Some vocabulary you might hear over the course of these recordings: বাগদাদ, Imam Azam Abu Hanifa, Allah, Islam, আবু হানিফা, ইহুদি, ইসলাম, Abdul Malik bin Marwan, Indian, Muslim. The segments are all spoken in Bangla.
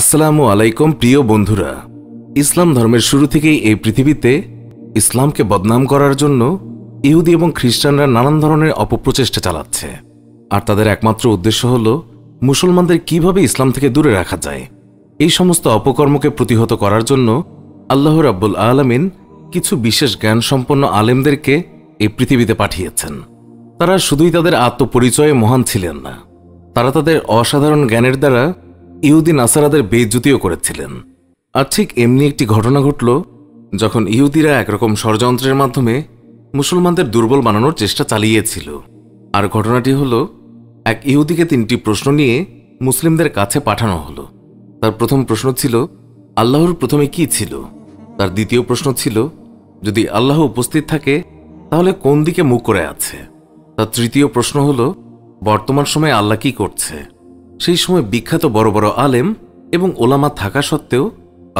আসসালামু আলাইকুম প্রিয় বন্ধুরা। ইসলাম ধর্মের শুরু থেকেই এই পৃথিবীতে ইসলামকে বদনাম করার জন্য ইহুদি এবং খ্রিস্টানরা নানান ধরনের অপপ্রচেষ্টা চালাচ্ছে, আর তাদের একমাত্র উদ্দেশ্য হল মুসলমানদের কিভাবে ইসলাম থেকে দূরে রাখা যায়। এই সমস্ত অপকর্মকে প্রতিহত করার জন্য আল্লাহ রাব্বুল আলামিন কিছু বিশেষ জ্ঞান সম্পন্ন আলেমদেরকে এই পৃথিবীতে পাঠিয়েছেন। তারা শুধুই তাদের আত্মপরিচয়ে মহান ছিলেন না, তারা তাদের অসাধারণ জ্ঞানের দ্বারা ইহুদি নাসারাদের বেজ্জুতিও করেছিলেন। আর ঠিক এমনি একটি ঘটনা ঘটল যখন ইহুদিরা একরকম ষড়যন্ত্রের মাধ্যমে মুসলমানদের দুর্বল বানানোর চেষ্টা চালিয়েছিল। আর ঘটনাটি হল, এক ইহুদিকে তিনটি প্রশ্ন নিয়ে মুসলিমদের কাছে পাঠানো হলো। তার প্রথম প্রশ্ন ছিল, আল্লাহর প্রথমে কি ছিল? তার দ্বিতীয় প্রশ্ন ছিল, যদি আল্লাহ উপস্থিত থাকে তাহলে কোন দিকে মুখ করে আছে? তার তৃতীয় প্রশ্ন হল, বর্তমান সময়ে আল্লাহ কি করছে? সেই সময় বিখ্যাত বড় বড় আলেম এবং ওলামা থাকা সত্ত্বেও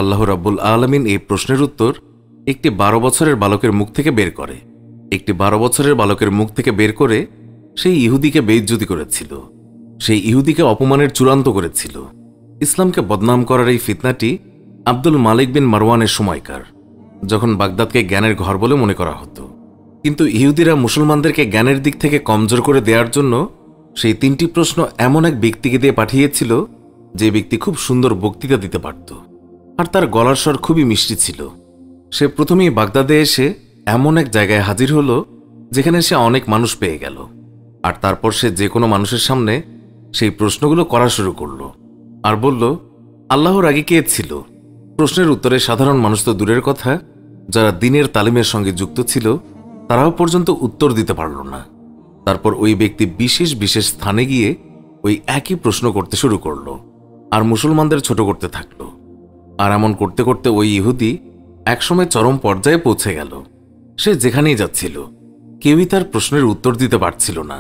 আল্লাহ রাব্বুল আলামিন এই প্রশ্নের উত্তর একটি 12 বছরের বালকের মুখ থেকে বের করে। একটি 12 বছরের বালকের মুখ থেকে বের করে সেই ইহুদিকে বেইজ্জতি করেছিল, সেই ইহুদিকে অপমানের চূড়ান্ত করেছিল। ইসলামকে বদনাম করার এই ফিতনাটি আব্দুল মালিক বিন মারওয়ানের সময়কার, যখন বাগদাদকে জ্ঞানের ঘর বলে মনে করা হতো। কিন্তু ইহুদিরা মুসলমানদেরকে জ্ঞানের দিক থেকে কমজোর করে দেওয়ার জন্য সেই তিনটি প্রশ্ন এমন এক ব্যক্তিকে দিয়ে পাঠিয়েছিল যে ব্যক্তি খুব সুন্দর বক্তৃতা দিতে পারত, আর তার গলার স্বর খুবই মিষ্টি ছিল। সে প্রথমেই বাগদাদে এসে এমন এক জায়গায় হাজির হলো যেখানে সে অনেক মানুষ পেয়ে গেল, আর তারপর সে যে কোনো মানুষের সামনে সেই প্রশ্নগুলো করা শুরু করল আর বলল, আল্লাহর আগে কে ছিল? প্রশ্নের উত্তরে সাধারণ মানুষ তো দূরের কথা, যারা দ্বীনের তালিমের সঙ্গে যুক্ত ছিল তারাও পর্যন্ত উত্তর দিতে পারল না। তারপর ওই ব্যক্তি বিশেষ বিশেষ স্থানে গিয়ে ওই একই প্রশ্ন করতে শুরু করল আর মুসলমানদের ছোট করতে থাকল। আর এমন করতে করতে ওই ইহুদি একসময় চরম পর্যায়ে পৌঁছে গেল। সে যেখানেই যাচ্ছিল কেউই তার প্রশ্নের উত্তর দিতে পারছিল না,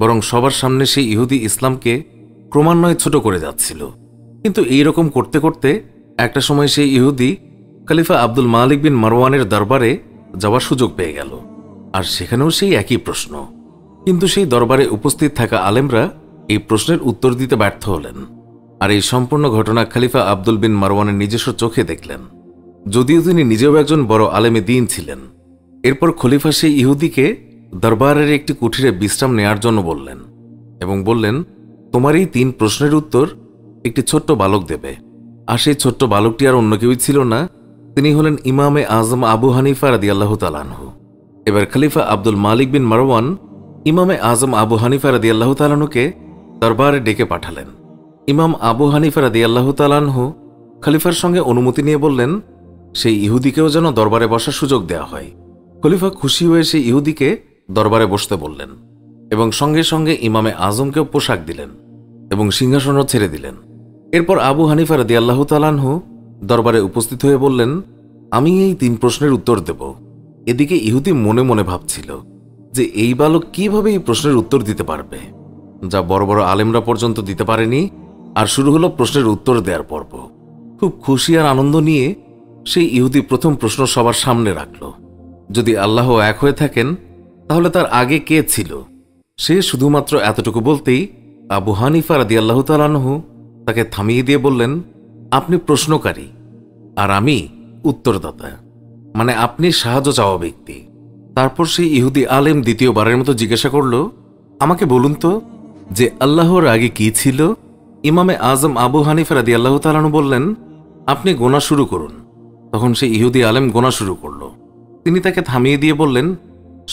বরং সবার সামনে সেই ইহুদি ইসলামকে ক্রমান্বয়ে ছোট করে যাচ্ছিল। কিন্তু এইরকম করতে করতে একটা সময় সেই ইহুদি খলিফা আব্দুল মালিক বিন মারওয়ানের দরবারে যাওয়ার সুযোগ পেয়ে গেল, আর সেখানেও সেই একই প্রশ্ন। কিন্তু সেই দরবারে উপস্থিত থাকা আলেমরা এই প্রশ্নের উত্তর দিতে ব্যর্থ হলেন। আর এই সম্পূর্ণ ঘটনা খলিফা আব্দুল বিন মারওয়ানের নিজস্ব চোখে দেখলেন, যদিও তিনি নিজেও একজন বড় আলেমে দ্বীন ছিলেন। এরপর খলিফা সেই ইহুদিকে দরবারের একটি কুঠিরে বিশ্রাম নেয়ার জন্য বললেন এবং বললেন, তোমার এই 3 প্রশ্নের উত্তর একটি ছোট্ট বালক দেবে। আর সেই ছোট্ট বালকটি আর অন্য কেউই ছিল না, তিনি হলেন ইমামে আজম আবু হানিফা রাদিয়াল্লাহু তাআলা আনহু। এবার খলিফা আব্দুল মালিক বিন মারওয়ান ইমামে আজম আবু হানিফা রাদিয়াল্লাহু তাআলা আনহুকে দরবারে ডেকে পাঠালেন। ইমাম আবু হানিফা রাদিয়াল্লাহু তাআলা আনহু খলিফার সঙ্গে অনুমতি নিয়ে বললেন, সেই ইহুদিকেও যেন দরবারে বসার সুযোগ দেওয়া হয়। খলিফা খুশি হয়ে সেই ইহুদিকে দরবারে বসতে বললেন এবং সঙ্গে সঙ্গে ইমামে আজমকেও পোশাক দিলেন এবং সিংহাসনও ছেড়ে দিলেন। এরপর আবু হানিফা রাদিয়াল্লাহু তাআলা আনহু দরবারে উপস্থিত হয়ে বললেন, আমি এই 3 প্রশ্নের উত্তর দেব। এদিকে ইহুদি মনে মনে ভাবছিল যে এই বালক কিভাবে এই প্রশ্নের উত্তর দিতে পারবে, যা বড় বড় আলেমরা পর্যন্ত দিতে পারেনি। আর শুরু হলো প্রশ্নের উত্তর দেওয়ার পর্ব। খুব খুশি আর আনন্দ নিয়ে সেই ইহুদি প্রথম প্রশ্ন সবার সামনে রাখল, যদি আল্লাহ এক হয়ে থাকেন তাহলে তার আগে কে ছিল? সে শুধুমাত্র এতটুকু বলতেই আবু হানিফা রাদিয়াল্লাহু তাআলা আনহু তাকে থামিয়ে দিয়ে বললেন, আপনি প্রশ্নকারী আর আমি উত্তরদাতা, মানে আপনি সাহায্য চাওয়া ব্যক্তি। তারপর সেই ইহুদি আলেম দ্বিতীয়বারের মতো জিজ্ঞাসা করল, আমাকে বলুন তো যে আল্লাহর আগে কি ছিল? ইমামে আজম আবু হানিফা রাদিয়াল্লাহু তাআলা আনহু বললেন, আপনি গোনা শুরু করুন। তখন সেই ইহুদি আলেম গোনা শুরু করল। তিনি তাকে থামিয়ে দিয়ে বললেন,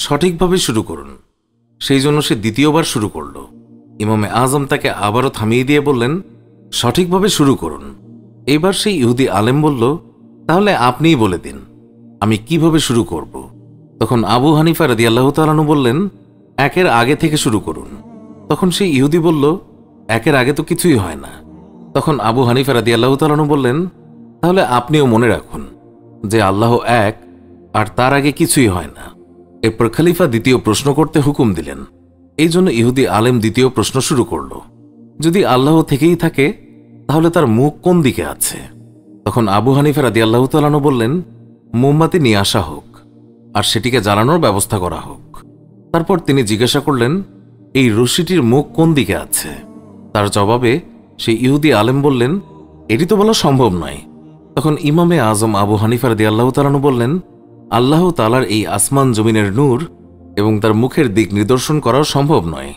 সঠিকভাবে শুরু করুন। সেই জন্য সে দ্বিতীয়বার শুরু করল। ইমামে আজম তাকে আবারও থামিয়ে দিয়ে বললেন, সঠিকভাবে শুরু করুন। এবার সেই ইহুদি আলেম বলল, তাহলে আপনিই বলে দিন আমি কিভাবে শুরু করব। তখন আবু হানিফা রাদিয়াল্লাহু তাআলা আনহু বললেন, 1-এর আগে থেকে শুরু করুন। তখন সেই ইহুদি বলল, 1-এর আগে তো কিছুই হয় না। তখন আবু হানিফা রাদিয়াল্লাহু তাআলা আনহু বললেন, তাহলে আপনিও মনে রাখুন যে আল্লাহ এক আর তার আগে কিছুই হয় না। এরপর খলিফা দ্বিতীয় প্রশ্ন করতে হুকুম দিলেন। এই জন্য ইহুদি আলেম দ্বিতীয় প্রশ্ন শুরু করল, যদি আল্লাহ থেকেই থাকে তাহলে তার মুখ কোন দিকে আছে? তখন আবু হানিফা রাদিয়াল্লাহু তাআলা আনহু বললেন, মোমবাতি নিয়ে আসা হোক আর সেটিকে জ্বালানোর ব্যবস্থা করা হোক। তারপর তিনি জিজ্ঞাসা করলেন, এই রশিটির মুখ কোন দিকে আছে? তার জবাবে সেই ইহুদি আলেম বললেন, एटी तो बला सम्भव नय। तखन इमामे आजम आबू हानिफा रादियाल्लाहु ताआला अन्हु बोललेन, आल्लाह ताआलार एई आसमान जमिनेर नूर एबं तार मुखेर दिक निर्देशन करा सम्भव नय।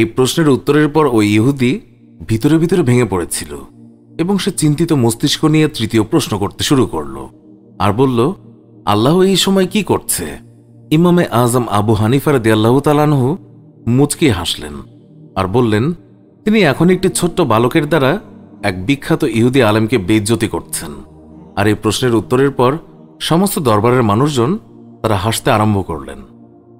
एई प्रश्नेर उत्तरेर पर ओई इहुदी भितरे भितरे भेंगे पड़ेछिल एबं से चिंतित मस्तिष्क निये तृतीय प्रश्न करते शुरू करलो आर बोललो, आल्लाह एई समय कि करछे? इमामे आजम आबू हानिफा रादियाल्लाहु ताआला अन्हु मुचकी हासलेन और बोललेन, तिनि एखन एकटी छोट्ट बालकेर द्वारा एक विख्यात इहुदी आलेमके बेइज्जती करछेन। आर एई प्रश्नेर उत्तरेर पर समस्त दरबारेर मानुषजन तारा हासते आरम्भ करलेन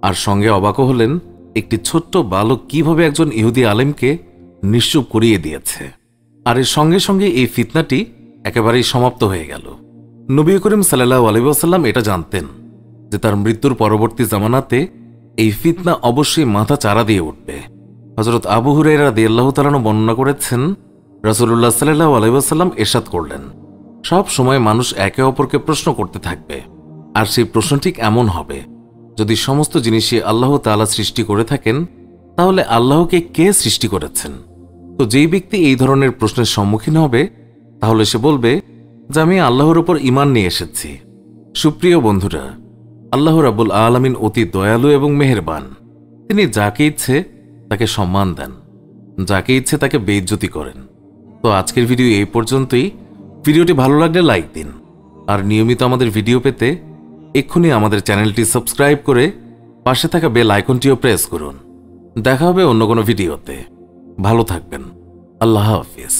आर संगे अबाक हलेन एकटी छोट्ट बालक किभाबे एकजन इहुदी आलेमके निश्चुप करिये दियेछे। आर एर संगे संगे एई फितनाटी एकेबारेई समाप्त हये गेल। नबी करीम साल्लाल्लाहु आलैहि ओयासाल्लाम एटा जानतेन जे तार मृत्युर परवर्ती जामानाते एई फितना अवश्यई माथा चाड़ा दिये उठबे। हजरत आबू हुरायरा रादियाल्लाहु ताआला अन्हु बर्णना करेছেন, রাসূলুল্লাহ সাল্লাল্লাহু আলাইহি ওয়াসাল্লাম ইরশাদ করলেন, সব সময় মানুষ একে অপরকে প্রশ্ন করতে থাকবে আর সেই প্রশ্ন ঠিক এমন হবে, যদি সমস্ত জিনিসই আল্লাহ তাআলা সৃষ্টি করে থাকেন তাহলে আল্লাহকে কে সৃষ্টি করেছেন? তো যেই ব্যক্তি এই ধরনের প্রশ্নের সম্মুখীন হবে তাহলে সে বলবে যে আমি আল্লাহর উপর ঈমান নিয়ে এসেছি। সুপ্রিয় বন্ধুরা, আল্লাহ রাব্বুল আলামিন অতি দয়ালু এবং মেহেরবান। তিনি যাকে ইচ্ছে তাকে সম্মান দেন, যাকে ইচ্ছে তাকে বেইজ্জতি করেন। তো আজকের ভিডিও এই পর্যন্তই। ভিডিওটি ভালো লাগলে লাইক দিন আর নিয়মিত আমাদের ভিডিও পেতে এক্ষুনি আমাদের চ্যানেলটি সাবস্ক্রাইব করে পাশে থাকা বেল আইকনটিও প্রেস করুন। দেখা হবে অন্য কোনো ভিডিওতে। ভালো থাকবেন। আল্লাহ হাফেজ।